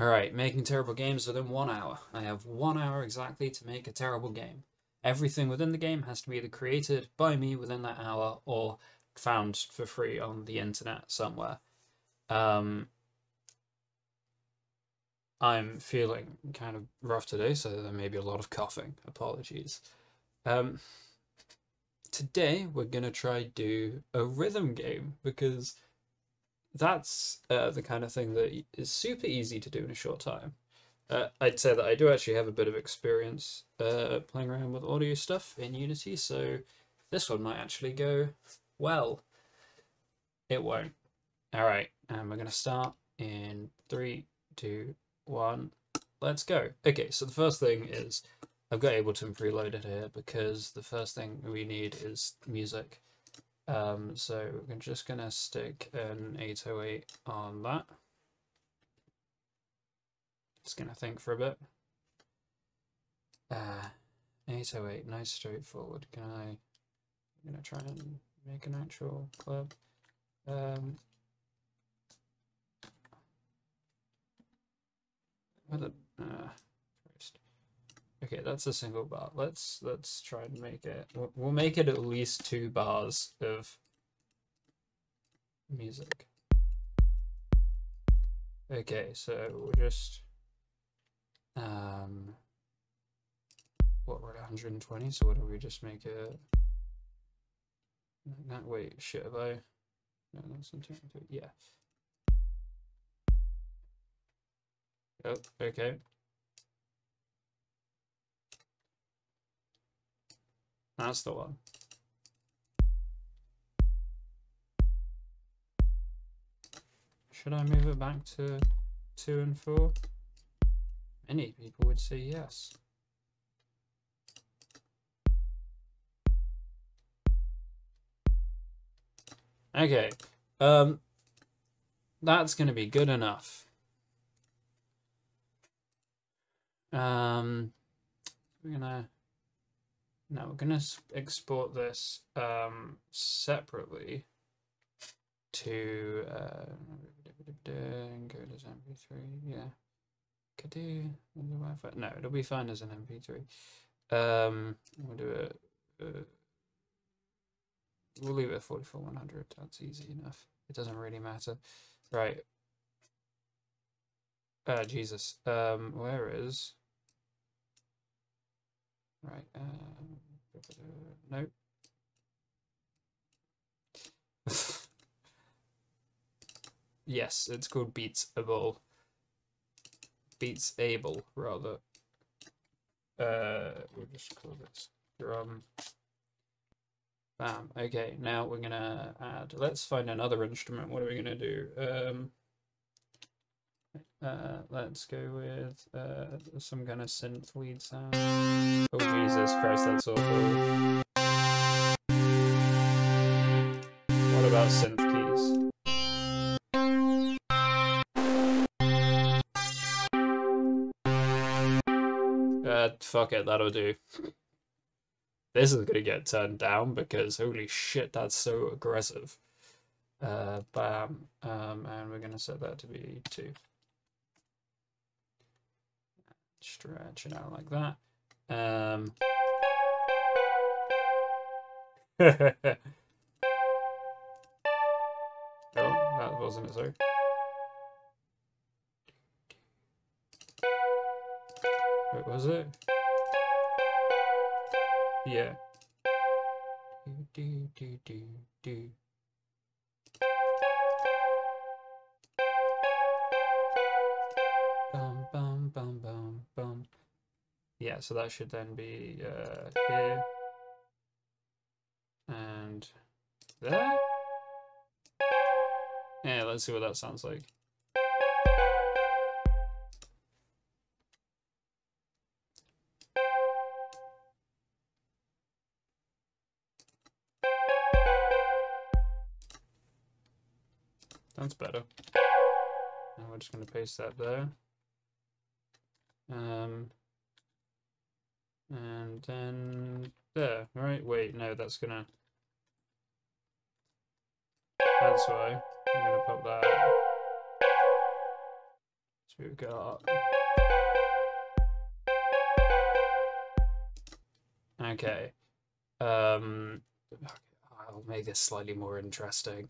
All right, making terrible games within 1 hour. I have 1 hour exactly to make a terrible game. Everything within the game has to be either created by me within that hour or found for free on the internet somewhere. I'm feeling kind of rough today, so there may be a lot of coughing. Apologies. Today we're gonna try do a rhythm game because that's the kind of thing that is super easy to do in a short time. I'd say that I do actually have a bit of experience playing around with audio stuff in Unity, so this one might actually go well. It won't. All right, and we're gonna start in 3, 2, 1, let's go. Okay, so the first thing is I've got Ableton preloaded here because the first thing we need is music. So we're just gonna stick an 808 on that. Just gonna think for a bit. 808, nice, straightforward. I'm gonna try and make an actual clip. Okay, that's a single bar. Let's try and make it. We'll make it at least 2 bars of music. Okay, so we'll just what, we're at 120, so what do we just make it? No, wait, shit, have I? No, that's not too. Yeah. Oh, okay. That's the one. Should I move it back to 2 and 4? Many people would say yes. Okay, that's going to be good enough. We're gonna export this separately to go to MP3. Yeah, could do the Wi-Fi. No, it'll be fine as an MP3. We'll do it. We'll leave it at 44,100. That's easy enough. It doesn't really matter, right? Jesus. Where is? Right, nope. Yes, it's called Beats-able. Beats-able, rather. We'll just call this drum. Bam, okay, now we're gonna add, let's find another instrument. What are we gonna do? Let's go with some kind of synth lead sound. Oh Jesus Christ, that's awful. What about synth keys? Fuck it, that'll do. This is gonna get turned down because holy shit, that's so aggressive. Bam, and we're gonna set that to be 2. Stretch it out like that. Oh, that wasn't it, sorry. What was it? Yeah. Do, do, do, do. Bum, bum, bum, bum. Yeah, so that should then be here and there. Yeah, let's see what that sounds like. That's better. And we're just going to paste that there. And then there, right? Wait, no, that's gonna. That's why I'm gonna pop that out. we've got. Okay. I'll make this slightly more interesting.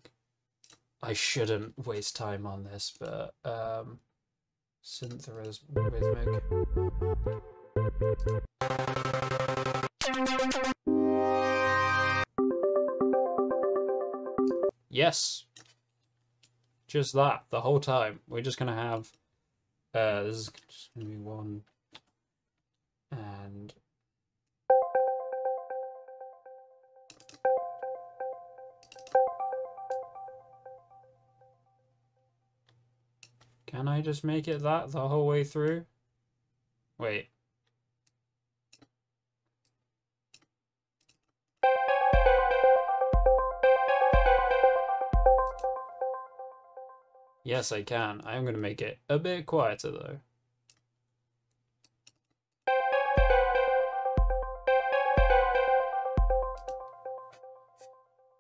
I shouldn't waste time on this, but synth rhythmic. Yes, just that the whole time. We're just gonna have this is just gonna be one and. Can I just make it that the whole way through? Wait. Yes, I can. I'm going to make it a bit quieter though.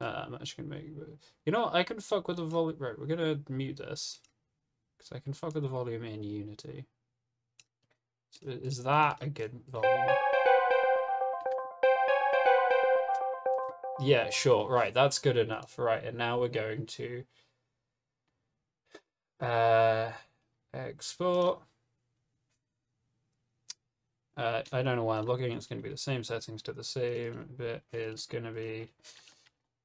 I'm actually going to make it. You know what? I can fuck with the volume. Right, we're going to mute this. Because I can fuck with the volume in Unity. So is that a good volume? Yeah, sure. Right, that's good enough. Right, and now we're going to export. I don't know why I'm looking. It's going to be the same settings to the same bit. Is going to be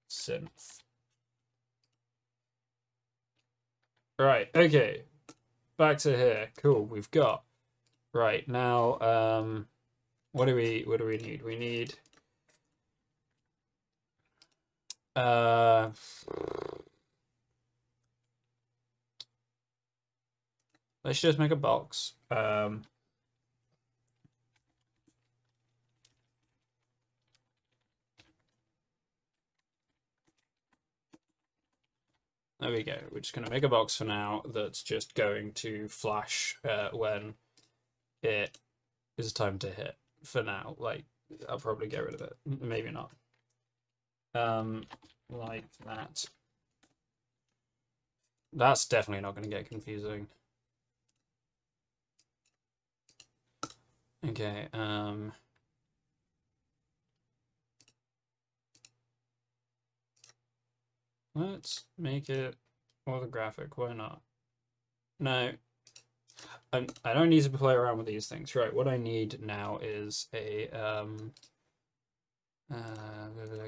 synth. Right, okay, back to here. Cool, we've got right now. What do we need? We need let's just make a box. There we go. We're just going to make a box for now that's just going to flash when it is time to hit. For now, like I'll probably get rid of it. Maybe not. Like that. That's definitely not going to get confusing. Okay. Let's make it orthographic. Why not? No, I don't need to play around with these things. Right, what I need now is a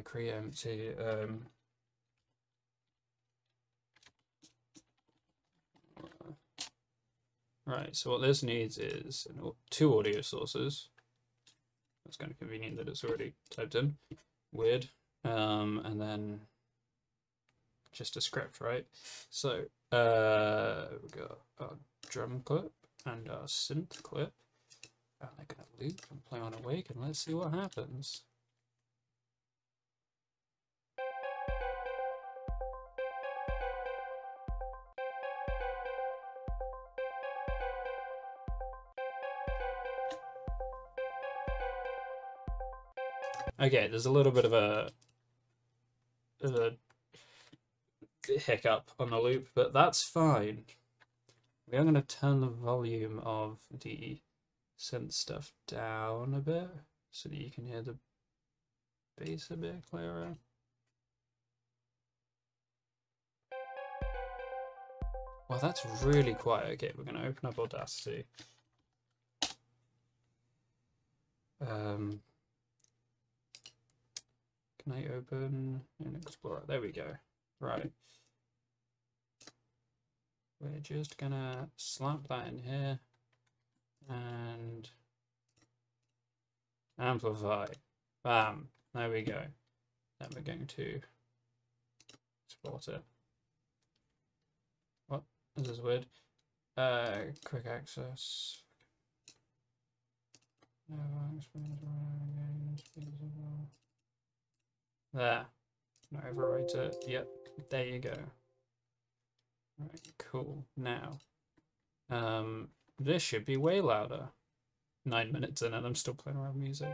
create empty right, so what this needs is two audio sources. That's kind of convenient that it's already typed in. Weird. And then just a script, right? So we've got our drum clip and our synth clip, and they're gonna loop and play on awake, and let's see what happens. Okay, there's a little bit of a hiccup on the loop, but that's fine. We are going to turn the volume of the synth stuff down a bit so that you can hear the bass a bit clearer. Well, that's really quiet. Okay, we're going to open up Audacity. Can I open an Explorer? There we go. Right, we're just gonna slap that in here and amplify. Bam, there we go. Then we're going to export it. What? This is weird. Quick access. There. Overwrite it. Yep, there you go. Right, cool. Now, this should be way louder. 9 minutes in and I'm still playing around with music.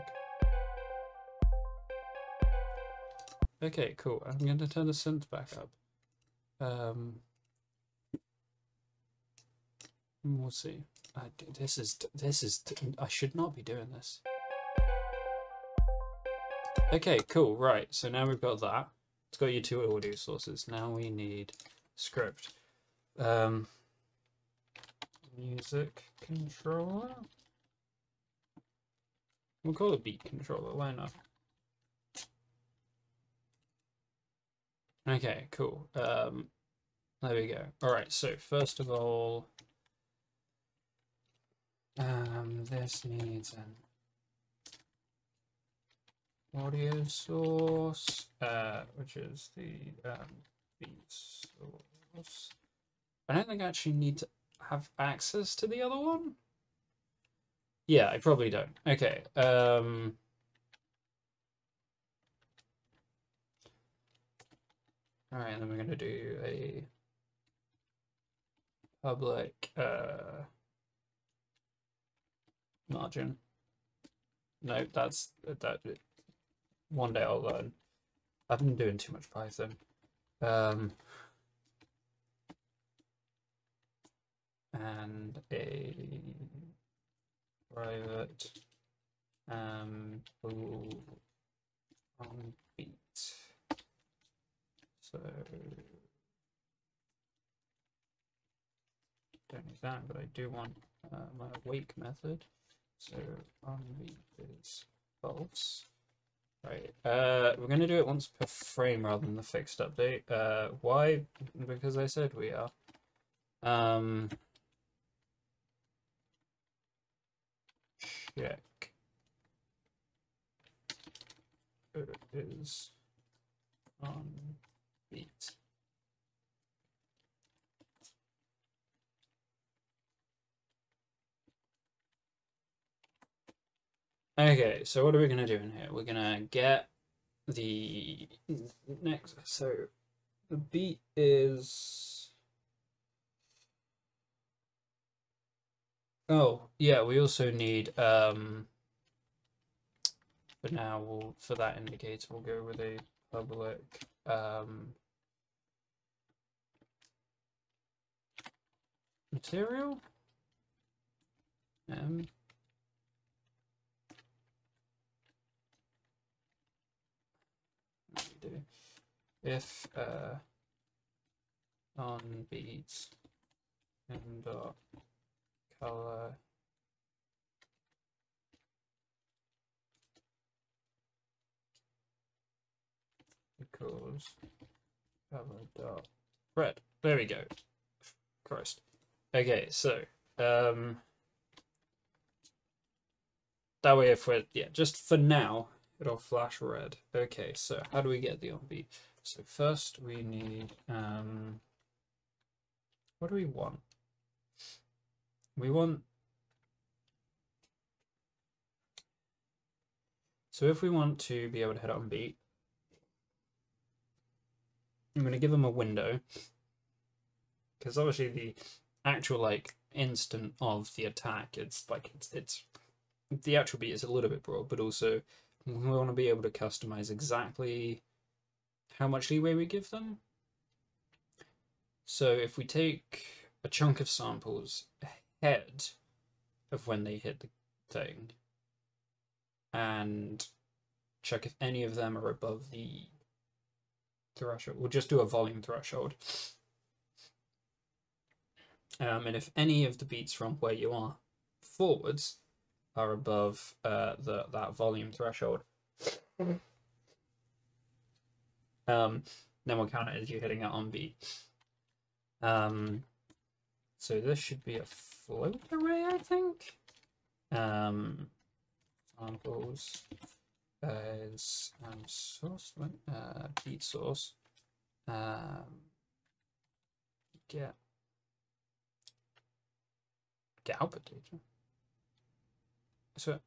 Okay, cool. I'm going to turn the synth back up. We'll see. I should not be doing this. Okay, cool. Right, so now we've got that. It's got your two audio sources. Now we need script. Music controller. We'll call it beat controller, why not? Okay, cool. There we go. Alright, so first of all, this needs an audio source, which is the beat source. I don't think I actually need to have access to the other one. Yeah, I probably don't. Okay. All right, and then we're going to do a public margin. No, that's that. One day I'll learn. I've been doing too much Python. And a private on beat. So don't need that, but I do want my wake method. So on beat is false. Right. We're gonna do it once per frame rather than the fixed update. Why? Because I said we are. Check it is on beat. Okay, so what are we going to do in here? We're going to get the next. So the beat is. Oh, yeah, we also need, but now we'll, for that indicator, we'll go with a public, material, if, on beats, and, color equals color dot red. There we go. Christ. Okay, so that way, if we're just for now, it'll flash red. Okay, so how do we get the on beat? So first we need what do we want? We want, so if we want to be able to hit on beat, I'm going to give them a window, because obviously the actual like instant of the attack, it's like it's the actual beat is a little bit broad, but also we want to be able to customize exactly how much leeway we give them. So if we take a chunk of samples ahead of when they hit the thing and check if any of them are above the threshold, we'll just do a volume threshold, and if any of the beats from where you are forwards are above that volume threshold, then we'll count it as you hitting it on beat. So this should be a float array, I think. Samples as source, beat source. Get output data. So,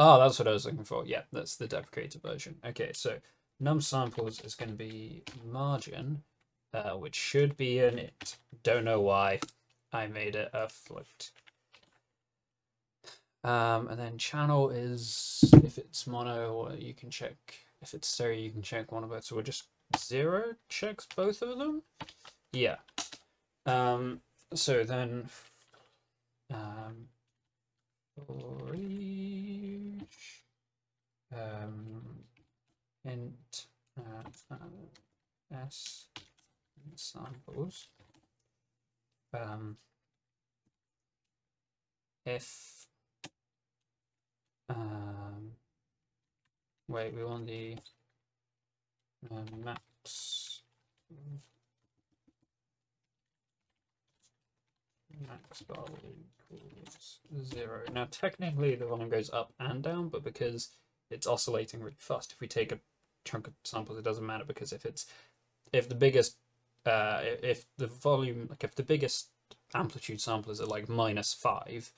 oh, that's what I was looking for. Yeah, that's the deprecated version. Okay, so num samples is going to be margin. Which should be an int. Don't know why I made it a float. And then channel is, if it's mono, you can check. If it's stereo, you can check one of it. So we'll just zero checks both of them. Yeah. So then, for each int s samples, if wait, we want the max bar equals 0. Now technically the volume goes up and down, but because it's oscillating really fast, if we take a chunk of samples, it doesn't matter, because if the biggest if the volume, like if the biggest amplitude samplers are like -5,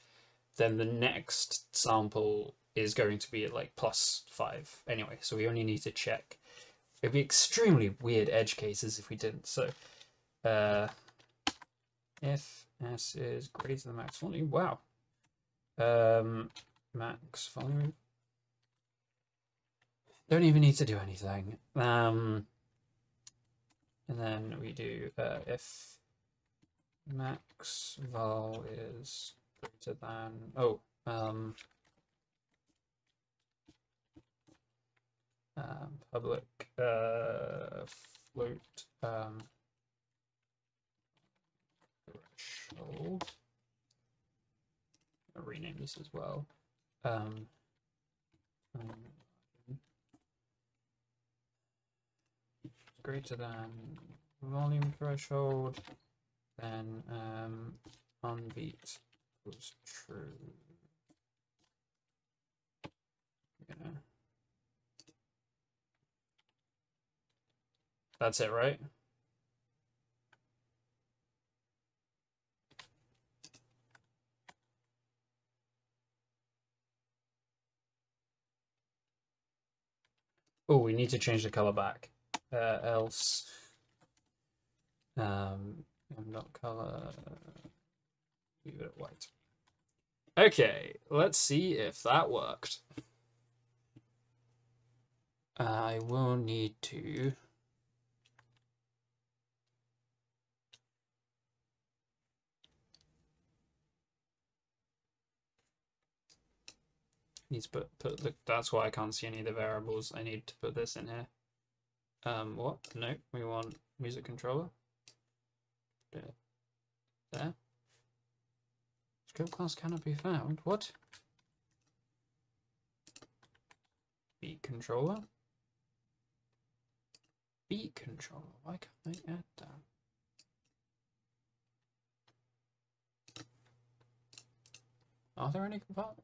then the next sample is going to be at like +5 anyway, so we only need to check. It'd be extremely weird edge cases if we didn't. So if s is greater than max volume, wow, max volume, don't even need to do anything. And then we do if max vol is greater than, oh, public float threshold. I'll rename this as well. Greater than volume threshold, then unbeat was true. Yeah. That's it, right? Oh, we need to change the color back. Else, I'm not color, leave it at white. Okay, let's see if that worked. I will need to put the, that's why I can't see any of the variables. I need to put this in here. What? No, we want music controller. There. Scope class cannot be found. What? Beat controller. Beat controller. Why can't I add that? Are there any compile?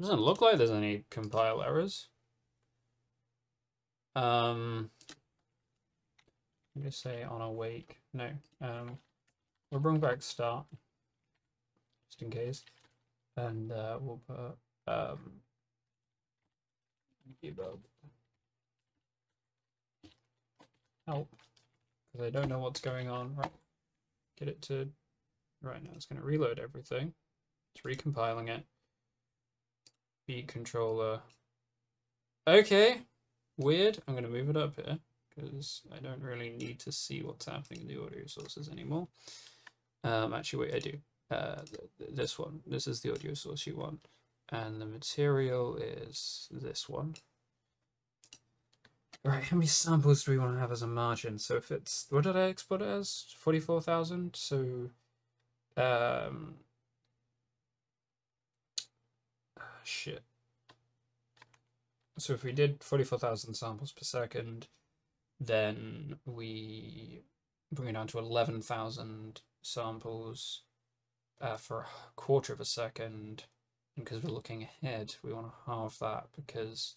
Doesn't look like there's any compile errors. I'm just say on awake. No. We'll bring back start just in case, and we'll put debug help, because I don't know what's going on. Right, get it to right now. It's going to reload everything. It's recompiling it. Beat controller. Okay, weird. I'm going to move it up here, because I don't really need to see what's happening in the audio sources anymore. Actually, wait, I do. This one. This is the audio source you want. And the material is this one. All right, how many samples do we want to have as a margin? So if it's, what did I export it as? 44,000. So, shit. So if we did 44,000 samples per second, then we bring it down to 11,000 samples for a quarter of a second. And because we're looking ahead, we want to halve that, because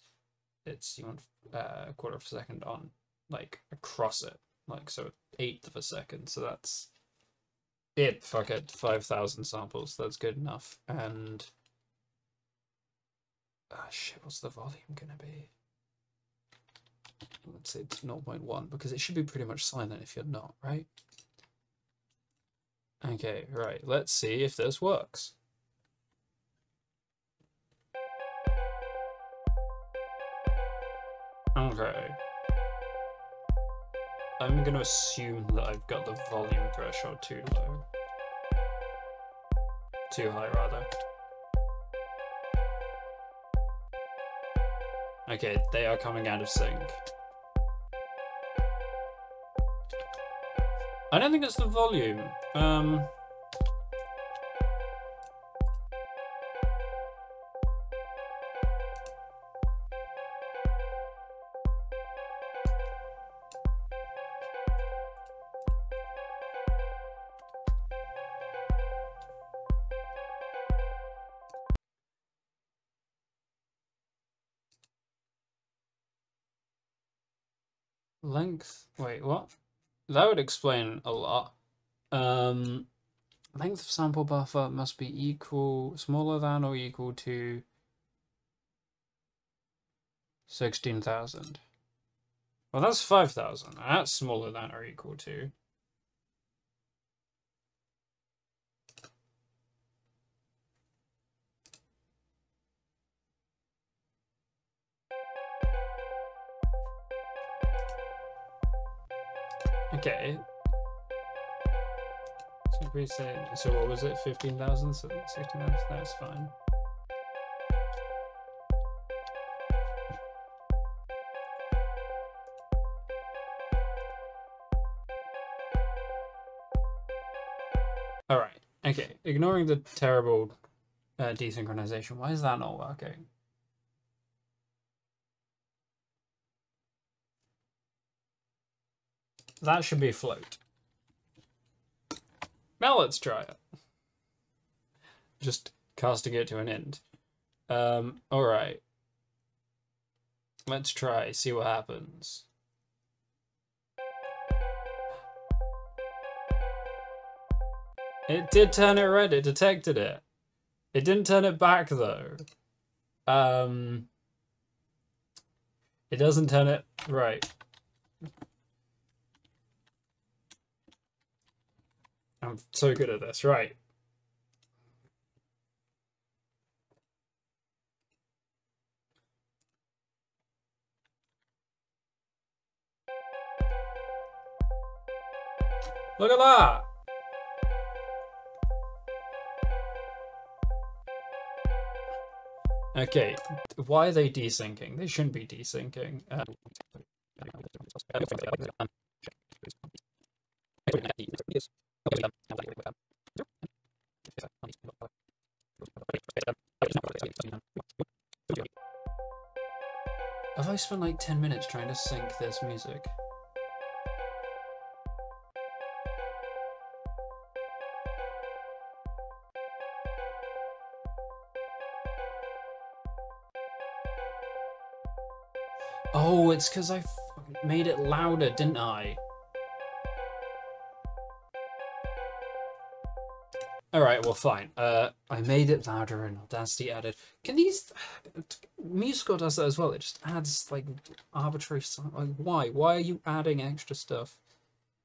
it's, you want a quarter of a second on, like, across it, like, so 1/8 of a second. So that's it. Fuck it, 5,000 samples. That's good enough. And ah, shit, what's the volume gonna be? Let's say it's 0.1, because it should be pretty much silent if you're not, right? Okay, right, let's see if this works. Okay. I'm going to assume that I've got the volume threshold too low. Too high, rather. Okay, they are coming out of sync. I don't think it's the volume. Length, wait, what? That would explain a lot. Length of sample buffer must be equal, smaller than or equal to 16,000. Well, that's 5,000. That's smaller than or equal to. Okay, so we say, so what was it, 15,000, 16,000, that's fine. All right, okay, ignoring the terrible desynchronization, why is that not working? That should be float. Now let's try it. Just casting it to an end. All right. Let's try, see what happens. It did turn it red, it detected it. It didn't turn it back though. It doesn't turn it right. I'm so good at this, right. Look at that! Okay, why are they desyncing? They shouldn't be desyncing. Have I spent like 10 minutes trying to sync this music? Oh, it's because I made it louder, didn't I? All right, well, fine. I made it louder and Audacity added. Can these... Musescore does that as well. It just adds, like, arbitrary sound. Like, why? Why are you adding extra stuff?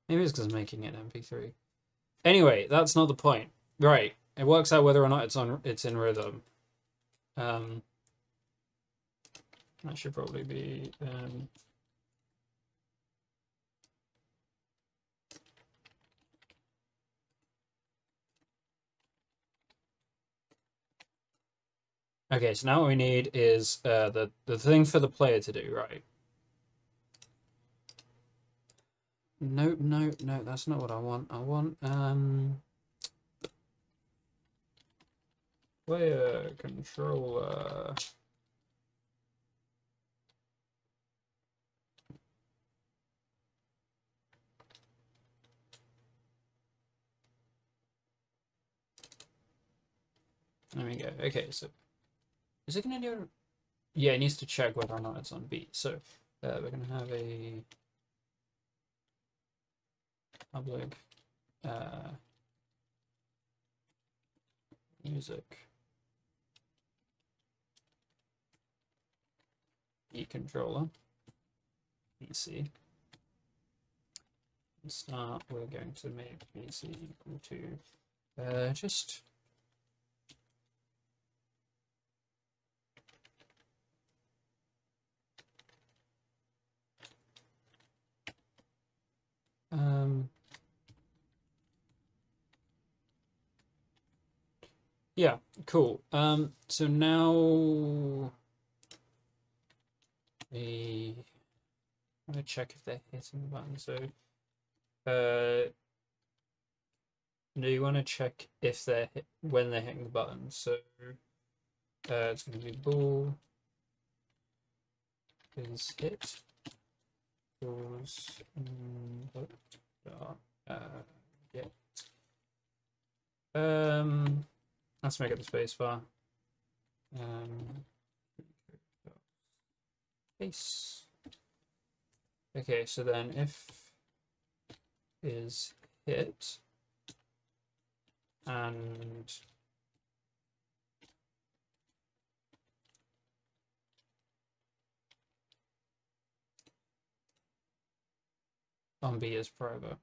Maybe it's because I'm making it MP3. Anyway, that's not the point. Right. It works out whether or not it's in rhythm. That should probably be... Okay, so now what we need is the thing for the player to do, right? Nope, no, no, that's not what I want. I want player controller. There we go. Okay, so. Is it going to do? Yeah, it needs to check whether or not it's on beat. So we're going to have a public music e-controller PC. To start, we're going to make PC equal to just. Yeah, cool. So now I'm gonna check if they're hitting the button. So no, you want to check if they're when they're hitting the button. So it's gonna be ball is hit. Balls, yeah. Let's make up the space bar. Space. Okay, so then if is hit and on B is private.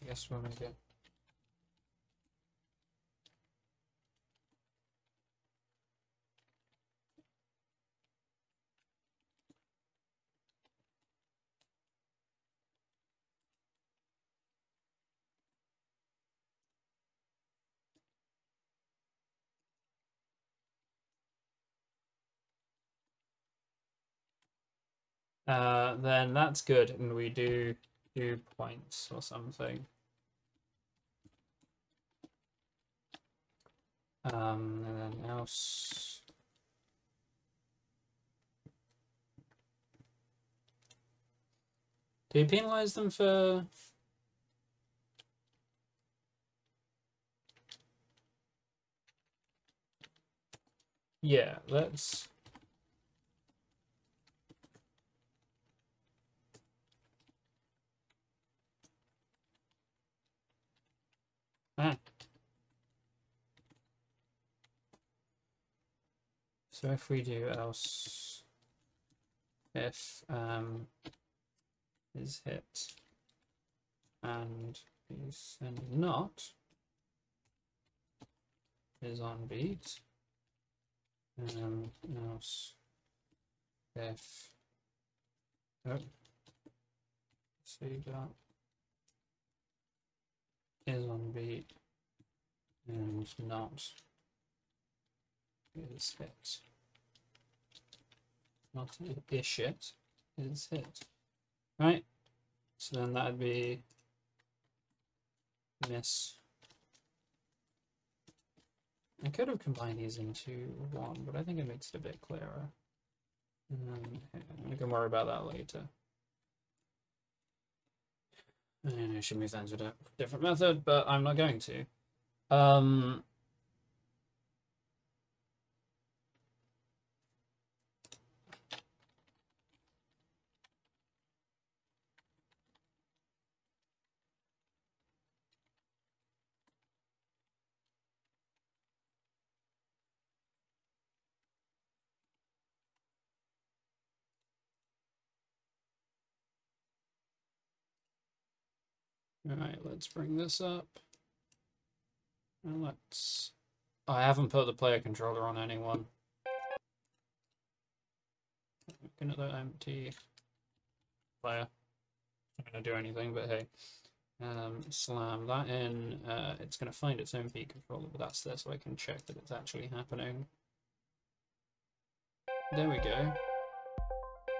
I guess we'll make it. Then that's good, and we do 2 points or something. And then else. Do you penalize them for? Yeah, let's. So if we do else if is hit and is not is on beat, else if see that is on beat and not is hit. Not ish it is hit. Right? So then that'd be miss. I could have combined these into one, but I think it makes it a bit clearer. We can worry about that later. And I should move that into a different method, but I'm not going to. All right, let's bring this up. And let's. I haven't put the player controller on anyone. Looking at that empty player. Not going to do anything, but hey. Slam that in. It's going to find its own P controller, but that's there so I can check that it's actually happening. There we go.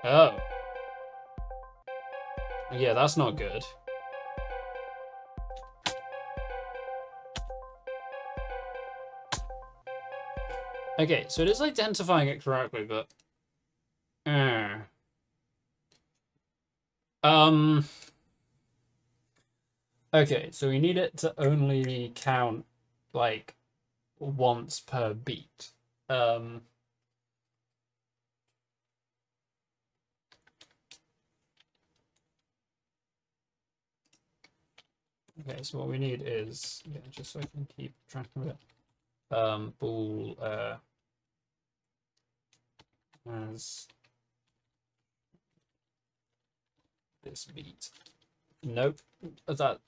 Oh. Yeah, that's not good. Okay, so it is identifying it correctly, but okay, so we need it to only count like once per beat. Okay, so what we need is just so I can keep track of it. Ball as this beat. Nope. That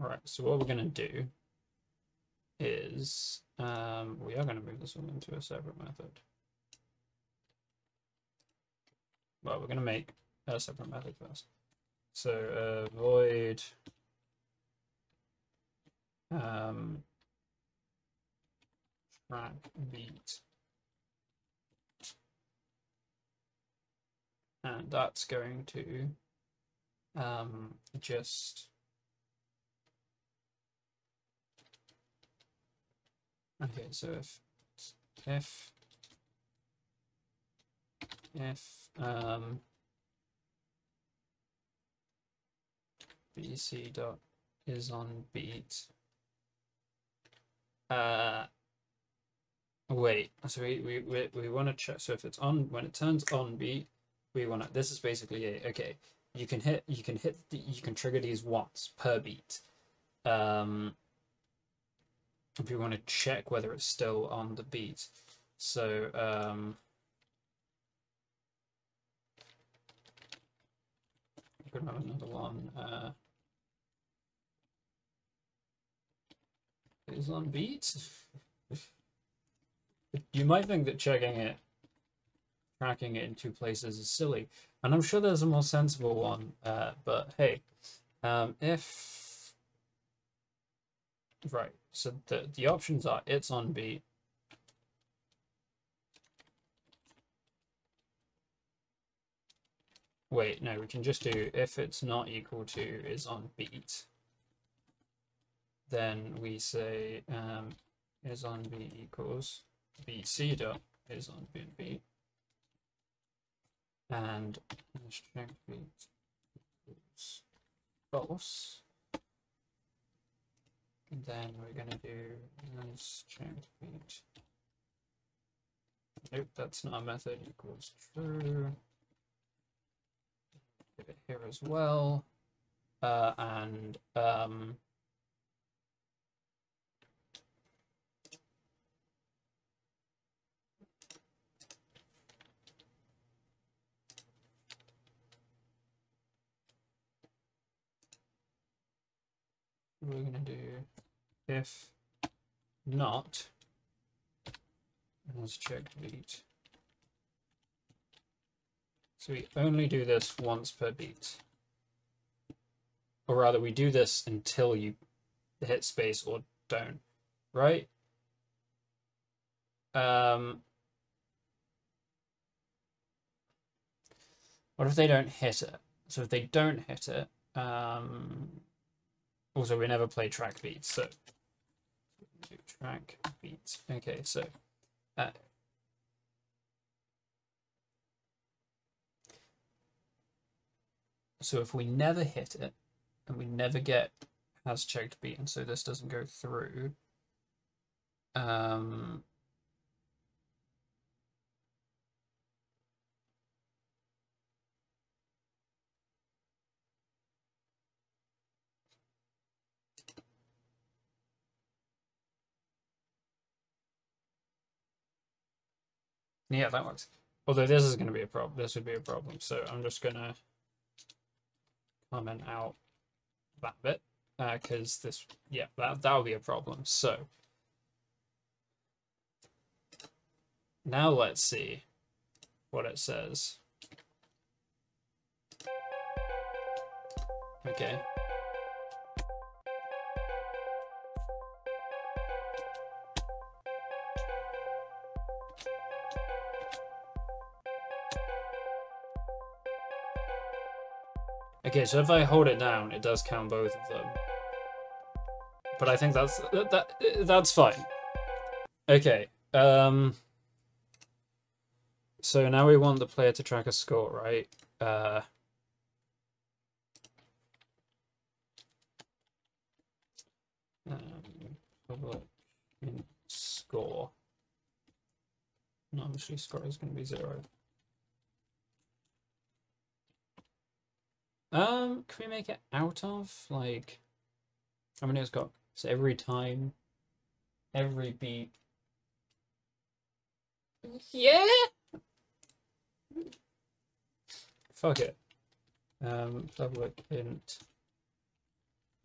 Right, so what we're going to do is we are going to move this one into a separate method. Well, we're going to make a separate method first. So void track beat, and that's going to just okay. So if BC dot is on beat. Wait. So we want to check. So if it's on, when it turns on beat, we want to. This is basically it. Okay. You can trigger these once per beat. If you want to check whether it's still on the beat, so you could have another one. Is on beat. You might think that tracking it in two places is silly, and I'm sure there's a more sensible one. But hey, if right, so the options are it's on beat, wait, no, we can just do if it's not equal to is on beat, then we say is on beat equals BC dot is on beat beat, and let's check beat equals false, and then we're going to do let's check beat, nope, that's not a method, equals true, give it here as well, and we're going to do if not, let's check beat. So we only do this once per beat, or rather we do this until you hit space or don't, right? What if they don't hit it? So if they don't hit it, also, we never play track beats, so track beats. Okay, so so if we never hit it and we never get has checked beat, and so this doesn't go through. Yeah, that works. Although this is going to be a problem. This would be a problem. So I'm just going to comment out that bit because this, yeah, that will be a problem. So now let's see what it says. Okay. Okay, so if I hold it down, it does count both of them. But I think that's fine. Okay. So now we want the player to track a score, right? Score. No, actually, score is going to be 0. Can we make it out of, like, I mean, it's got, so every time, every beat. Yeah! Fuck it. Public int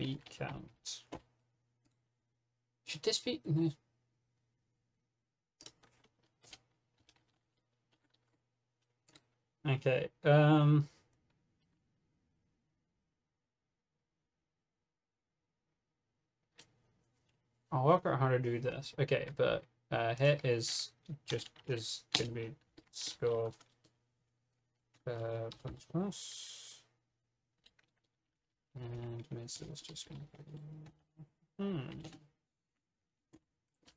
beat count. Should this be? No. Okay. I'll work out how to do this. Okay, but here is going to be score plus plus, and so it's just going to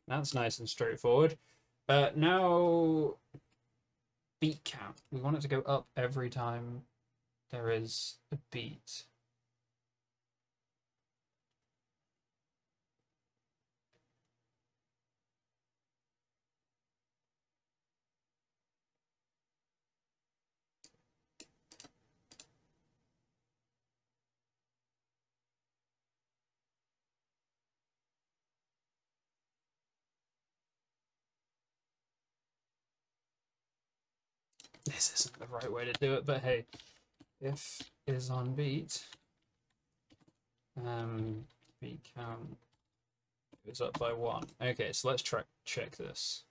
that's nice and straightforward. Now beat count. We want it to go up every time there is a beat. This isn't the right way to do it, but hey, if is on beat, beat count is up by 1. Okay, so let's check this.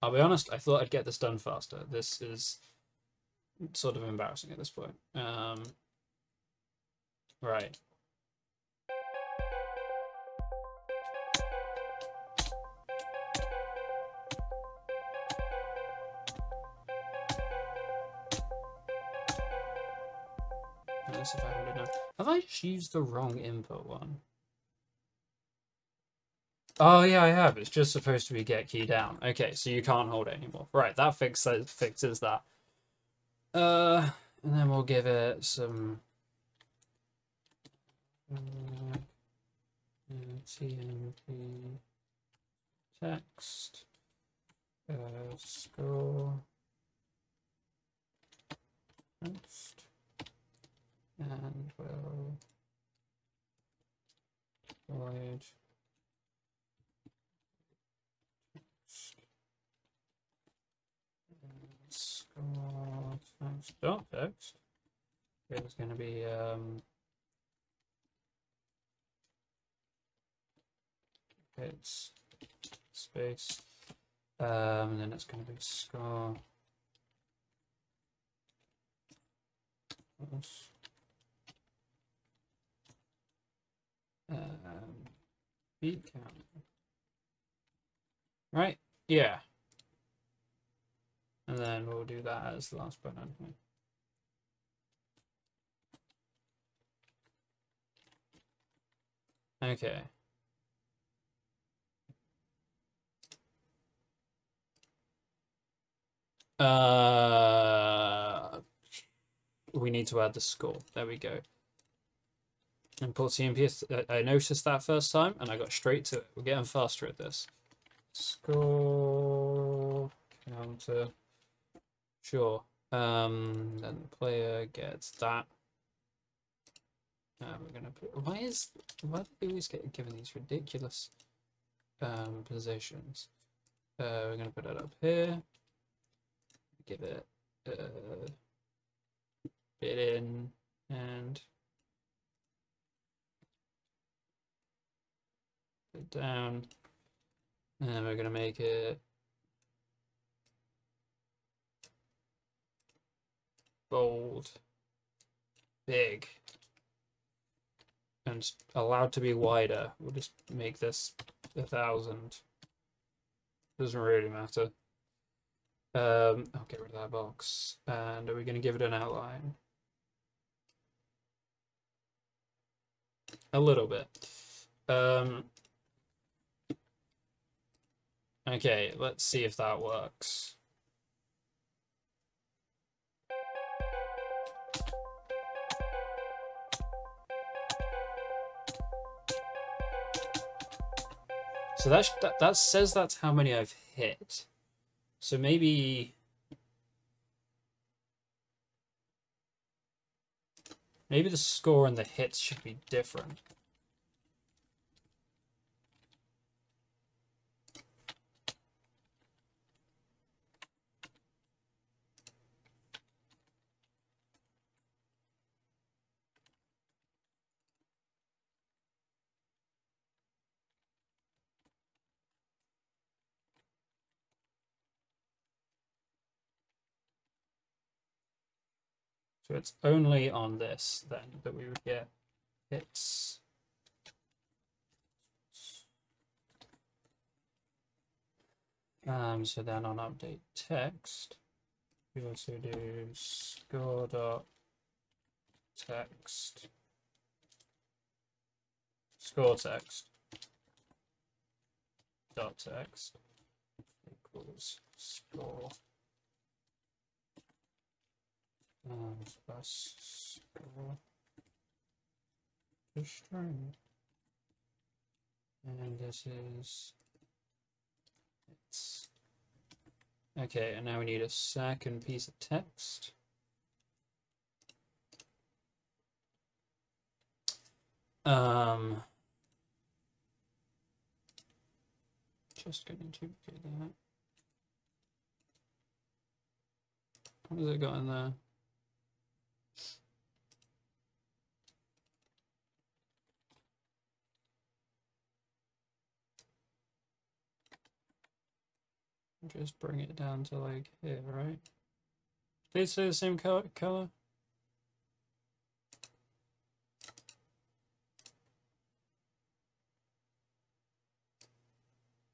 I'll be honest, I thought I'd get this done faster. This is sort of embarrassing at this point. Right. If I don't know. Have I just used the wrong input one? Oh yeah, I have. It's just supposed to be get key down. Okay, so you can't hold it anymore. Right, that fixes that. And then we'll give it some TMP text score text. And we'll void score text dot text. It's going to be it's space, and then it's going to be score. Beat count. Right? Yeah. And then we'll do that as the last button. Okay. We need to add the score. There we go. And pull TMP. I noticed that first time and I got straight to it. We're getting faster at this. Score counter. Sure. Then the player gets that. We're gonna put, why do we always get given these ridiculous positions? We're gonna put it up here. Give it bit in and it down, and we're going to make it bold, big, and allowed to be wider. We'll just make this 1,000. Doesn't really matter. I'll get rid of that box. And are we going to give it an outline? A little bit. Okay, let's see if that works. So that says that's how many I've hit. So maybe the score and the hits should be different. So it's only on this then that we would get its so then on update text we also do score text equals score plus score to string, and this is it's okay. And now we need a second piece of text. Just going to duplicate that. What has it got in there? Just bring it down to like here, right? They say the same color?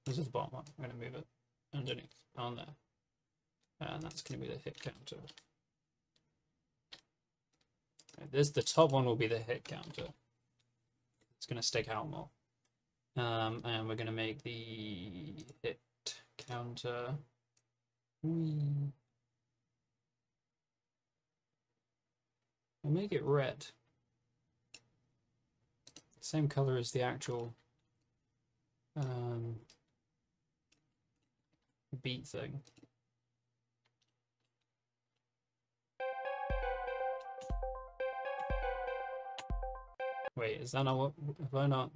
This is the bottom one. I'm going to move it underneath on there. And that's going to be the hit counter. This, the top one will be the hit counter. It's going to stick out more. And we're going to make the hit counter. We'll make it red. Same color as the actual beat thing. Wait, is that not what? Have I not?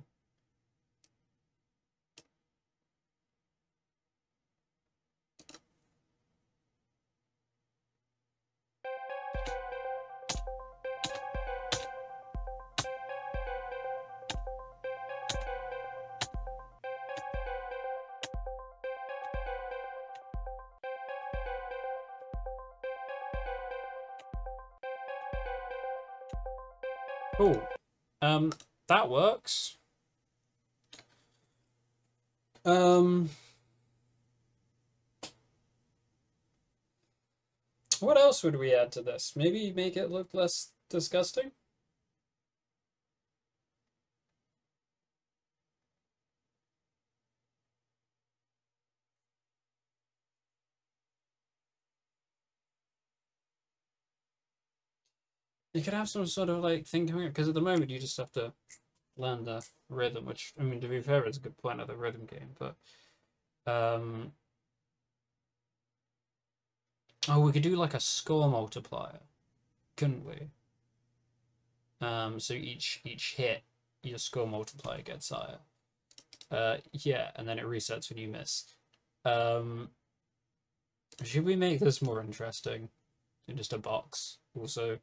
Cool. That works. What else would we add to this? Maybe make it look less disgusting? You could have some sort of like thing coming up, because at the moment you just have to learn the rhythm, which, I mean, to be fair, it's a good point of the rhythm game, but oh, we could do like a score multiplier, couldn't we? So each hit, your score multiplier gets higher. Yeah, and then it resets when you miss. Should we make this more interesting than just a box also?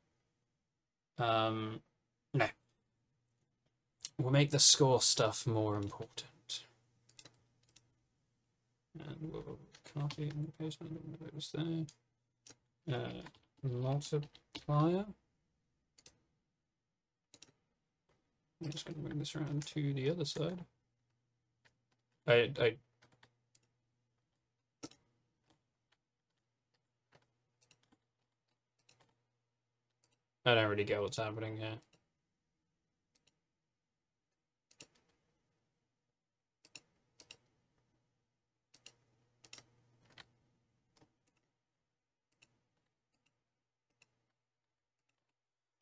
No. We'll make the score stuff more important. And we'll copy and paste one of those there. Multiplier. I'm just going to bring this around to the other side. I don't really get what's happening here.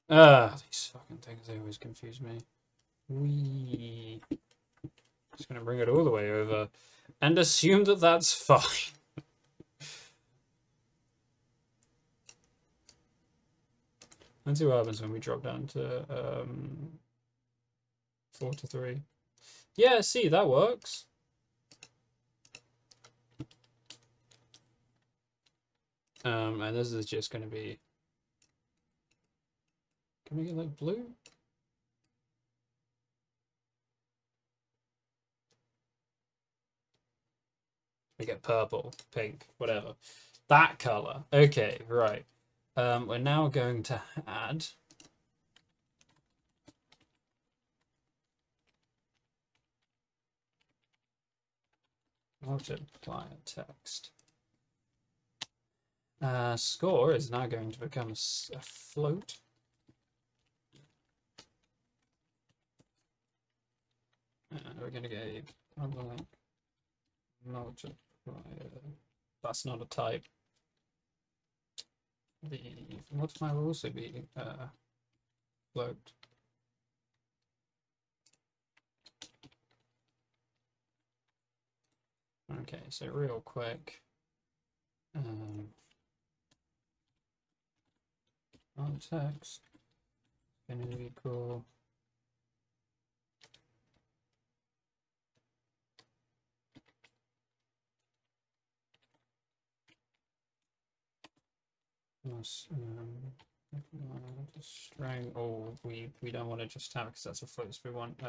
These fucking things, they always confuse me. Wee. Just gonna bring it all the way over and assume that that's fine. Let's see what happens when we drop down to 4 to 3. Yeah, see, that works. And this is just going to be... Can we get, like, blue? We get purple, pink, whatever. That colour. Okay, right. We're now going to add object client text. Score is now going to become a float. And we're going to get multiplier. That's not a type. The multiplier will also be float. Okay, so real quick. On text going to equal string. Oh, we don't want to just have it because that's a float. We want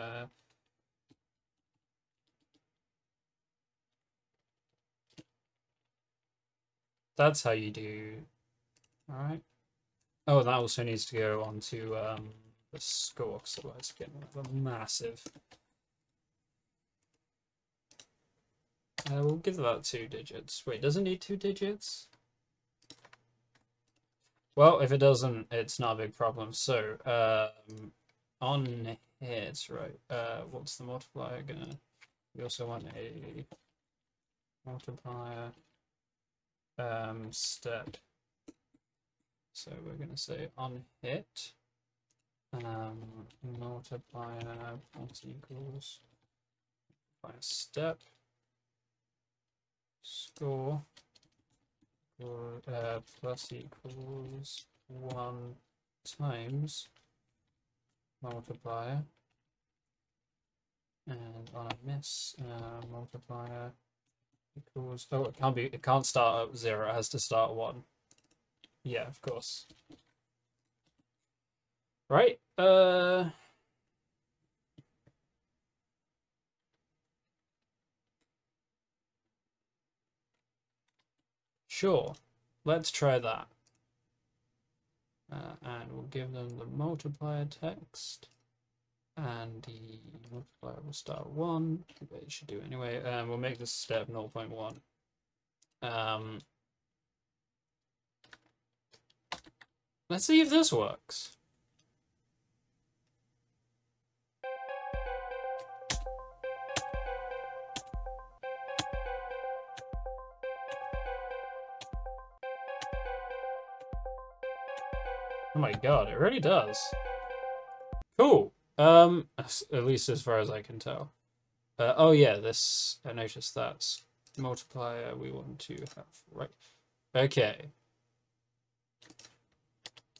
that's how you do. All right. Oh, that also needs to go onto the score, because otherwise it's getting massive. We'll give that 2 digits. Wait, does it need 2 digits? Well, if it doesn't, it's not a big problem. So, on here, it's right. What's the multiplier gonna? We also want a multiplier step. So we're going to say on hit multiplier equals by step score or, plus equals 1 times multiplier, and on a miss multiplier equals, oh, it can't be, it can't start at 0, it has to start at 1. Yeah, of course. Right. Sure. Let's try that. And we'll give them the multiplier text. And the multiplier will start 1. It should do it anyway. We'll make this step 0.1. Let's see if this works. Oh my god, it really does. Cool. At least as far as I can tell. Oh yeah, this, I noticed that's multiplier we want to have, right? Okay.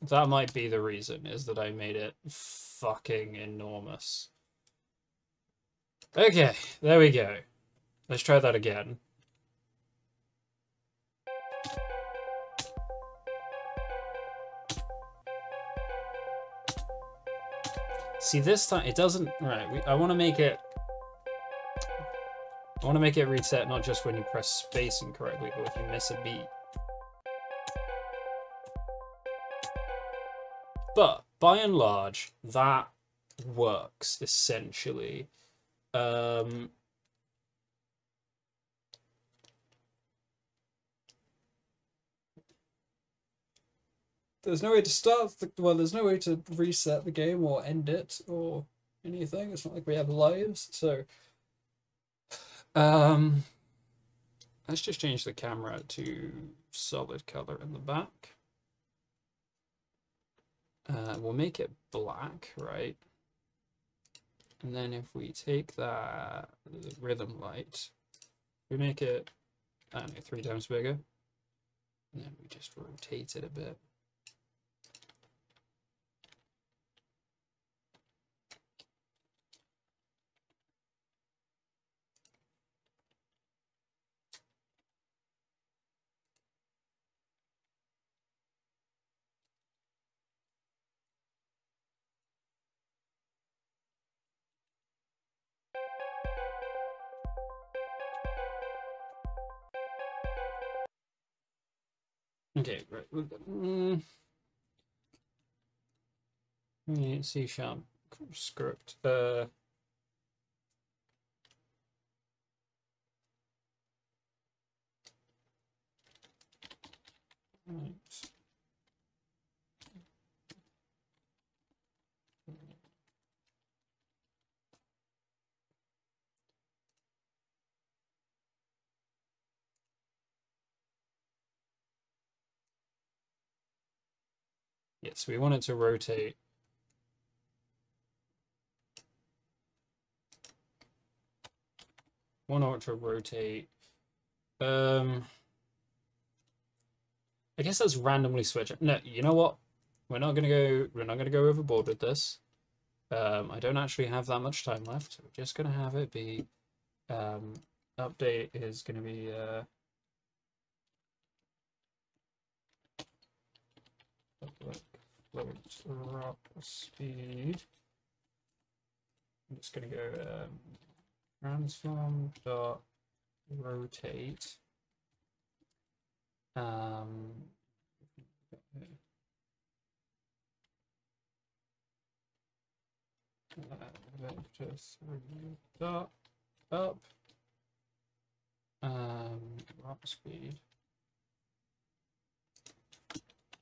That might be the reason, is that I made it fucking enormous. Okay, there we go. Let's try that again. See, this time it doesn't. Right, I want to make it. I want to make it reset not just when you press space incorrectly, but if you miss a beat. But by and large, that works essentially. There's no way to start. Well, there's no way to reset the game or end it or anything. It's not like we have lives. So let's just change the camera to solid color in the back. We'll make it black, right? And then if we take that the rhythm light, we make it, I don't know, 3 times bigger. And then we just rotate it a bit. Okay, right. C-sharp script. Right. Yes, we wanted to rotate. One ought to rotate. I guess let's randomly switch. No, you know what? We're not gonna go overboard with this. I don't actually have that much time left. So we're just gonna have it be update is gonna be public drop speed. I'm just gonna go transform dot rotate. Vector 3 dot up, drop speed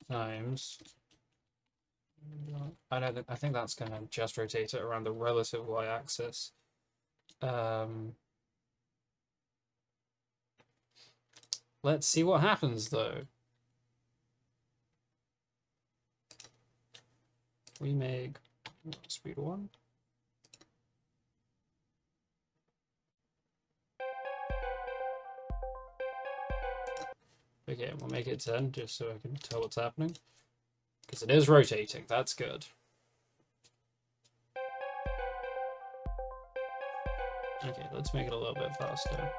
times. I think that's going to just rotate it around the relative y-axis. Let's see what happens though. We make speed 1. Okay, we'll make it 10 just so I can tell what's happening. Because it is rotating, that's good. Okay, let's make it a little bit faster.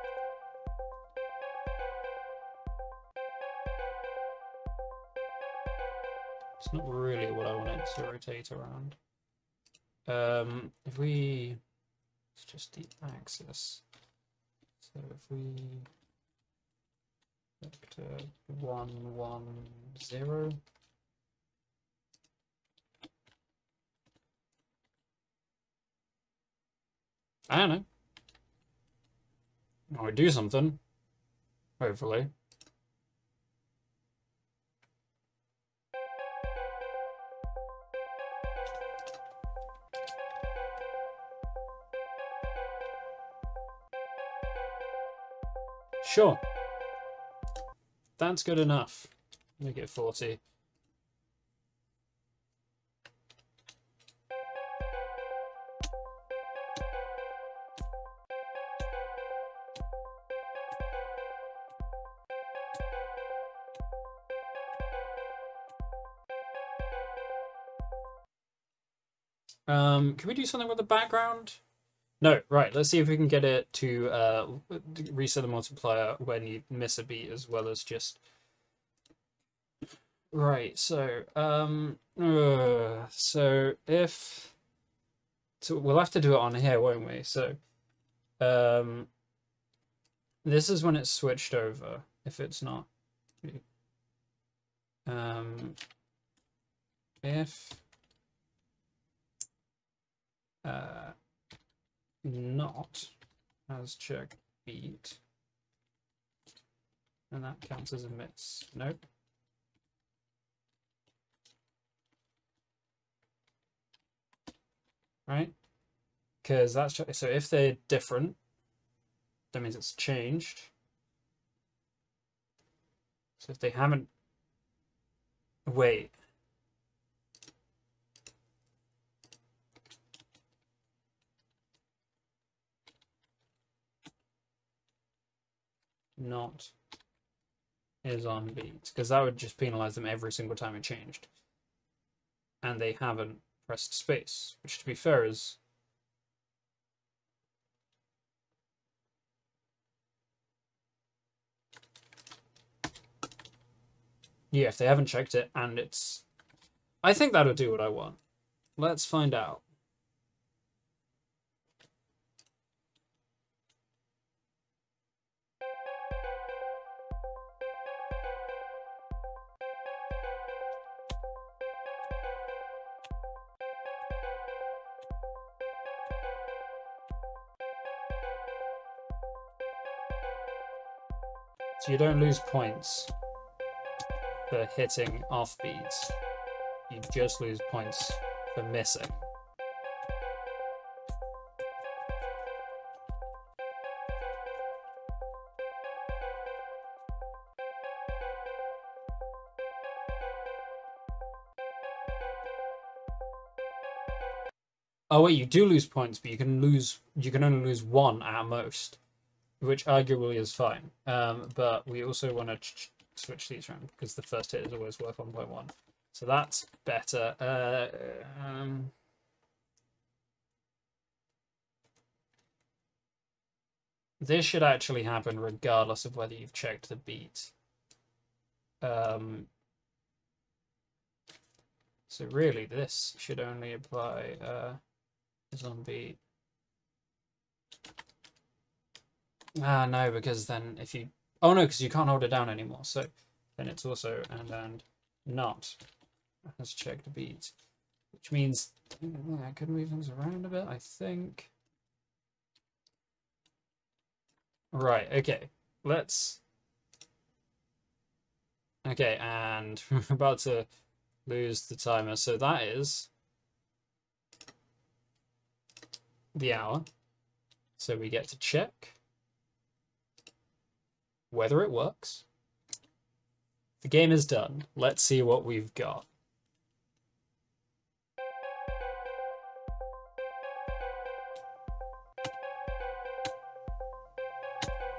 It's not really what I wanted to rotate around. If we, it's just the axis. So if we vector 1 1 0, I don't know. Or do something. Hopefully. Sure, that's good enough. Make it 40. Can we do something with the background? No, right, let's see if we can get it to reset the multiplier when you miss a beat as well as just... Right, so, so we'll have to do it on here, won't we? So, this is when it's switched over, if it's not. If not as check beat, and that counts as a miss. Nope. Right, because that's so if they're different, that means it's changed. So if they haven't, wait. Not is on beat, because that would just penalize them every single time it changed, and they haven't pressed space, which to be fair is yeah, if they haven't checked it and it's, I think that'll do what I want. Let's find out. So you don't lose points for hitting offbeats. You just lose points for missing. Oh wait, you do lose points, but you can only lose one at most, which arguably is fine. But we also want to switch these around because the first hit is always worth 1.1, so that's better. This should actually happen regardless of whether you've checked the beat. So really, this should only apply. Zombie. Ah, no, because then if you... Oh, no, because you can't hold it down anymore. So then it's also and not has checked beat, which means I could move things around a bit, I think. Right, okay. Let's... Okay, and we're about to lose the timer. So that is... the hour, so we get to check whether it works. The game is done. Let's see what we've got.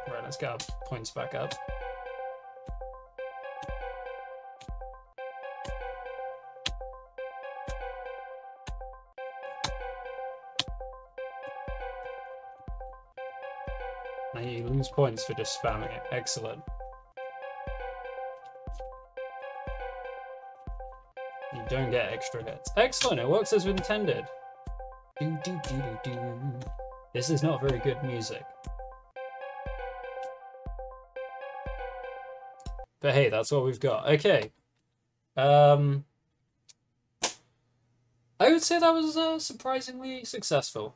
Right, let's get our points back up. He loses points for just spamming it. Excellent. You don't get extra hits. Excellent, it works as intended. Do, do, do, do, do. This is not very good music. But hey, that's what we've got. Okay. I would say that was surprisingly successful.